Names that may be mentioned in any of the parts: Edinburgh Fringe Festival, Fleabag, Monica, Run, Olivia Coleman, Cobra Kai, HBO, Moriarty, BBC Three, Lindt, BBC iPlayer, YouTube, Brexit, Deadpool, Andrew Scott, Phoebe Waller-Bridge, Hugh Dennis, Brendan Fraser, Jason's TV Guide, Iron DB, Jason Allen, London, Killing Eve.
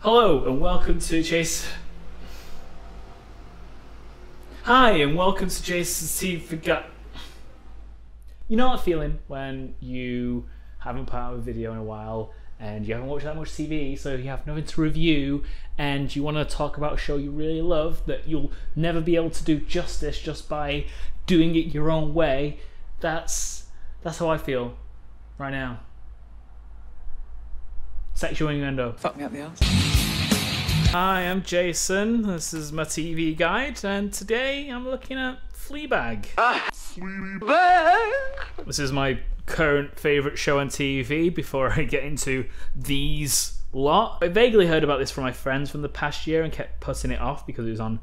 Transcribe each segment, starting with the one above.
Hello and welcome to Hi and welcome to Jason's TV Forgot. You know that feeling when you haven't put out a video in a while and you haven't watched that much TV, so you have nothing to review and you want to talk about a show you really love that you'll never be able to do justice just by doing it your own way? That's how I feel right now. Sexual innuendo. Fuck me up the ass. Hi, I'm Jason. This is my TV guide, and today I'm looking at Fleabag. Fleabag! This is my current favourite show on TV before I get into these lot. I vaguely heard about this from my friends from the past year and kept putting it off because it was on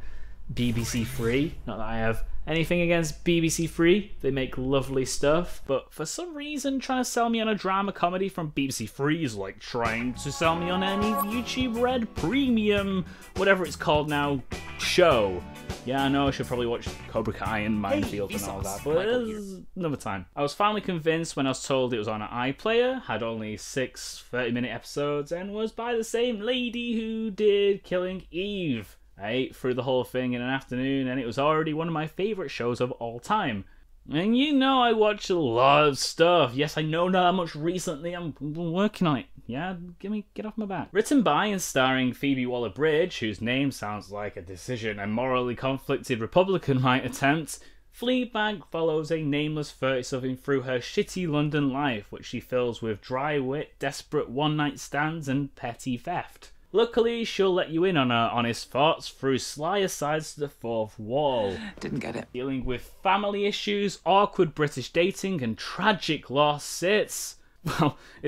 BBC Three. Not that I have anything against BBC Three, they make lovely stuff, but for some reason trying to sell me on a drama comedy from BBC Three is like trying to sell me on any YouTube Red Premium, whatever it's called now, show. Yeah, I know I should probably watch Cobra Kai and Minefield and all that, but it's another time. I was finally convinced when I was told it was on iPlayer, had only 6 30-minute episodes, and was by the same lady who did Killing Eve. I ate through the whole thing in an afternoon and it was already one of my favourite shows of all time. And you know I watch a lot of stuff. Yes, I know not that much recently. I'm working on it. Yeah, get off my back. Written by and starring Phoebe Waller-Bridge, whose name sounds like a decision a morally conflicted Republican might attempt, Fleabag follows a nameless 30-something through her shitty London life, which she fills with dry wit, desperate one-night stands and petty theft. Luckily, she'll let you in on her honest thoughts through sly asides to the fourth wall. Didn't get it. Dealing with family issues, awkward British dating, and tragic loss, it's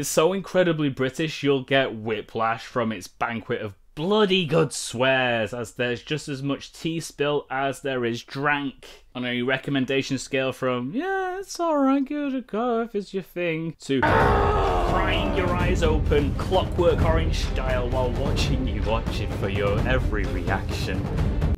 so incredibly British you'll get whiplash from its banquet of bloody good swears, as there's just as much tea spill as there is drank. On a recommendation scale from, yeah, it's alright, give it a go if it's your thing, to crying your eyes open, Clockwork Orange style, while watching you watch it for your every reaction.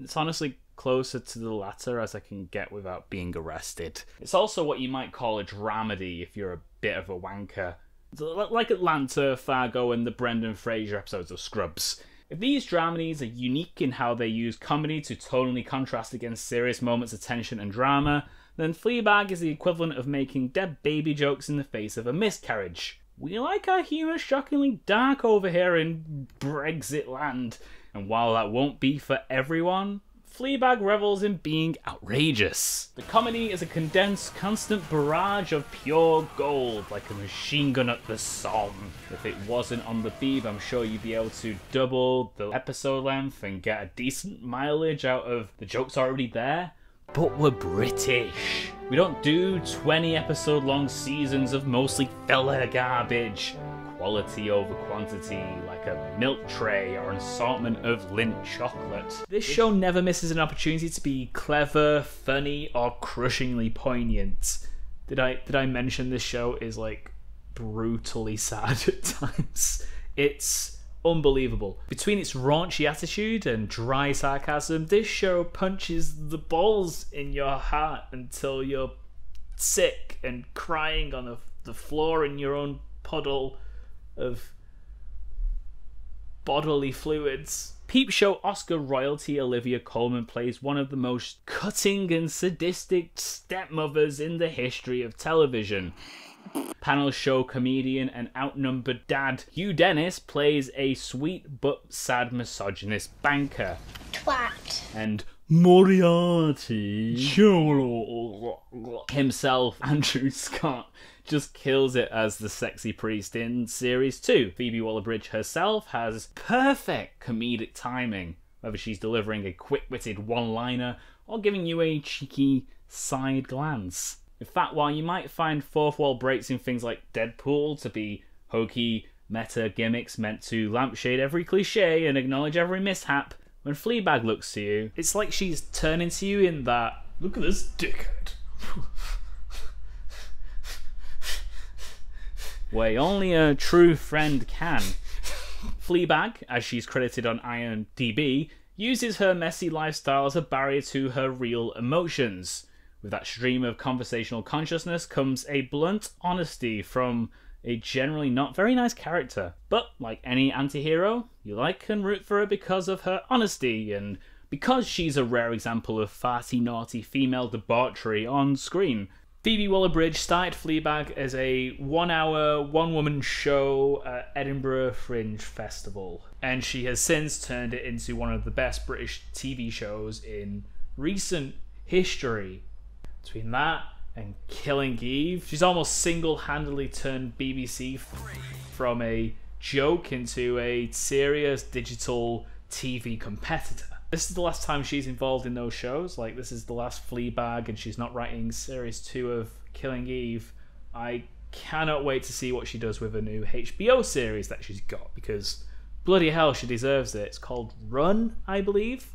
It's honestly closer to the latter as I can get without being arrested. It's also what you might call a dramedy if you're a bit of a wanker. Like Atlanta, Fargo, and the Brendan Fraser episodes of Scrubs. If these dramedies are unique in how they use comedy to tonally contrast against serious moments of tension and drama, then Fleabag is the equivalent of making dead baby jokes in the face of a miscarriage. We like our humour shockingly dark over here in Brexit land, and while that won't be for everyone, Fleabag revels in being outrageous. The comedy is a condensed, constant barrage of pure gold, like a machine gun at the Somme. If it wasn't on the Beeb, I'm sure you'd be able to double the episode length and get a decent mileage out of the jokes already there. But we're British. We don't do 20-episode-long seasons of mostly filler garbage. Quality over quantity, like a milk tray or an assortment of Lindt chocolate. This show never misses an opportunity to be clever, funny, or crushingly poignant. Did I mention this show is like brutally sad at times? It's unbelievable. Between its raunchy attitude and dry sarcasm, this show punches the balls in your heart until you're sick and crying on the floor in your own puddle of bodily fluids. Peep Show Oscar royalty Olivia Coleman plays one of the most cutting and sadistic stepmothers in the history of television. Panel show comedian and outnumbered dad Hugh Dennis plays a sweet but sad misogynist banker. Twat. And Moriarty himself, Andrew Scott, just kills it as the sexy priest in series 2. Phoebe Waller-Bridge herself has perfect comedic timing, whether she's delivering a quick-witted one-liner or giving you a cheeky side glance. In fact, while you might find fourth wall breaks in things like Deadpool to be hokey meta gimmicks meant to lampshade every cliche and acknowledge every mishap, when Fleabag looks to you, it's like she's turning to you in that, look at this dickhead, way only a true friend can. Fleabag, as she's credited on Iron DB, uses her messy lifestyle as a barrier to her real emotions. With that stream of conversational consciousness comes a blunt honesty from a generally not very nice character. But like any anti-hero, You like and root for her because of her honesty and because she's a rare example of farty, naughty female debauchery on screen. Phoebe Waller-Bridge started Fleabag as a one-hour, one-woman show at Edinburgh Fringe Festival, and she has since turned it into one of the best British TV shows in recent history. Between that and Killing Eve, she's almost single-handedly turned BBC from a joke into a serious digital TV competitor. This is the last time she's involved in those shows. Like, this is the last Fleabag and she's not writing series 2 of Killing Eve. I cannot wait to see what she does with her new HBO series that she's got, because bloody hell, she deserves it. It's called Run, I believe.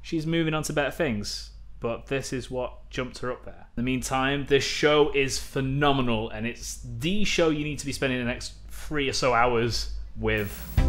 She's moving on to better things, but this is what jumped her up there. In the meantime, this show is phenomenal and it's the show you need to be spending the next 3 or so hours with.